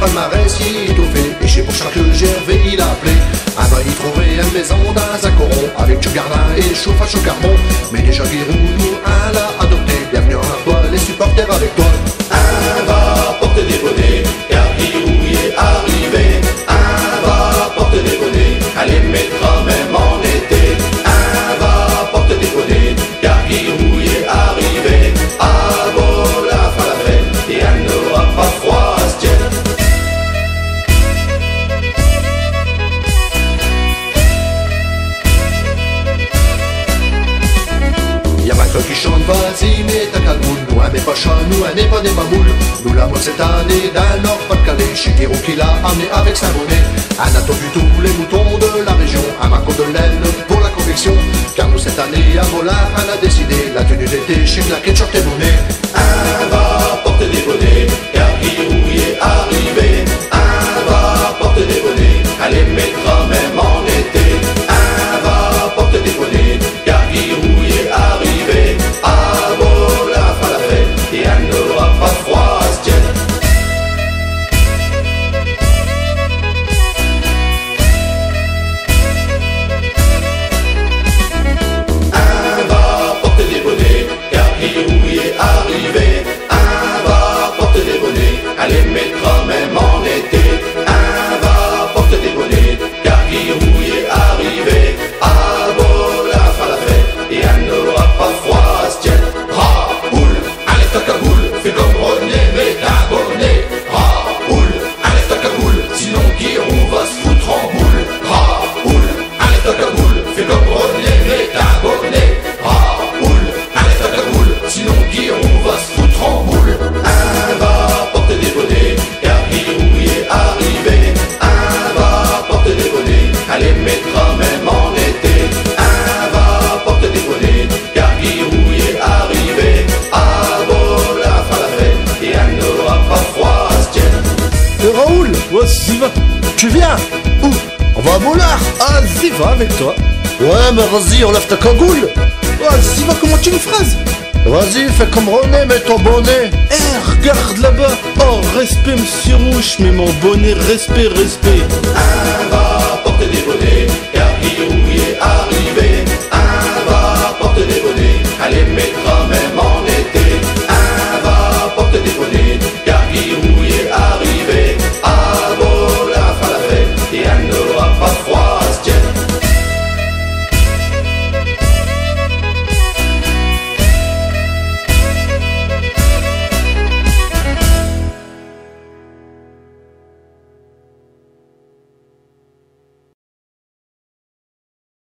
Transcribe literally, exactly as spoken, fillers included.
palmarès qui étoffait. Et chez pour Charles Gervais il appelait. Ah bah il trouverait une maison dans un coron, avec du jardin et chauffage au charbon. Mais déjà Giroud nous a l'a adopté. Bienvenue à toi les supporters avec toi. Un va porter des bonnets, car Giroud y est arrivé. Un va porter des bonnets, allez mettra même en été. Un va porter des bonnets, car Giroud y est arrivé. Ah bon la fin la fête, et elle n'aura pas froid à se tienne. Qui chante, vas-y, mets ta calmoune. Nous, un n'est pas chat, nous, un n'est pas des mamoules. Nous l'avons cette année d'un Nord Pas-de-Calais, chez Giroud qui l'a amené avec sa monnaie. Un a vu tous les moutons de la région, un maco de laine pour la conviction. Car nous, cette année, à Volard, elle a décidé la tenue d'été chez Black et Short et Bonnet. Un va porter des bonnets, car Giroud y est arrivé. Un va porter des bonnets, elle les mettra même en été. Un va porter des bonnets, car Giroud y est arrivé. Ah bon, la fin la fête, et elle n'aura pas froid à se tienne. Un va porter des bonnets, car Giroud y est arrivé. Un va porter des bonnets, elle les mettra même en été. Un va porter des bonnets, car Giroud y est arrivé. Ah bon, la fin la fête, et elle n'aura pas froid. Raoul, allez ta cagoule, fais comme René, mets ta bonnet. Raoul, allez ta cagoule, sinon Giroud va se foutre en boule. Raoul, allez ta cagoule, fais comme René, mets ta bonnet. Raoul, allez ta cagoule, sinon Giroud va se foutre en boule. Un va porter des bonnets, car Giroud y est arrivé. Un va porter des bonnets, allez mettra même en été. Un va porter des bonnets, car Giroud arrivé, ah bon la fin la fête, et elle n'aura pas froid à se tienne. Et Raoul, ouais, Ziva, tu viens? Où? On va à Mollard. Ah, Ziva avec toi. Ouais, mais vas-y, enlève ta cagoule. Ouais, Ziva, comment tu me phrases? Vas-y, fais comme René, mets ton bonnet. Eh, hey, regarde là-bas. Oh, respect, monsieur Rouge, mets mon bonnet, respect, respect. Un va porter des bonnets, car Giroud y est arrivé. Un va porter des bonnets, allez, mettre.